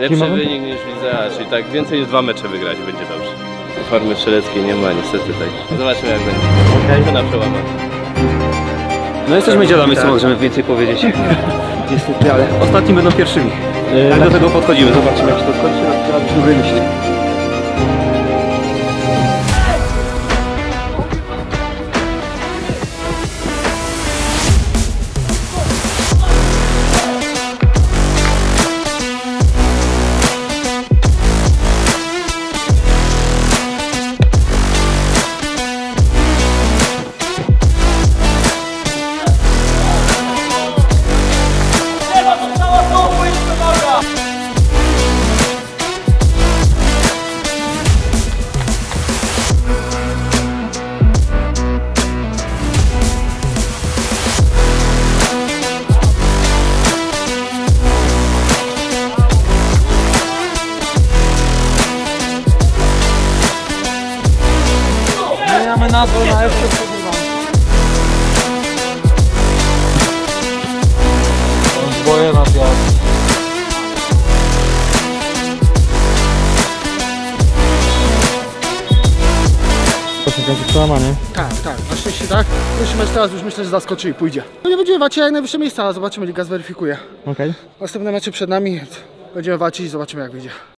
Lepszy wynik niż Vizea, czyli tak więcej niż 2 mecze wygrać będzie dobrze. Formy strzeleckiej nie ma niestety tak. Zobaczymy jak będzie. Okay. Na przełamanie. No jesteśmy dziadami, co możemy więcej powiedzieć. Niestety, ale ostatni będą pierwszymi. Do tego podchodzimy, zobaczymy jak się to skończy, a dobrymi się. Na dół, na F się przegrywam. Zboje na piach. Tak, tak, na szczęście tak. Pierwszy mecz teraz już myślę, że zaskoczy i pójdzie. No nie będziemy walczyć jak najwyższe miejsca, ale zobaczymy, liga zweryfikuje. Okej. Następne mecze przed nami, będziemy walczyć i zobaczymy jak wyjdzie.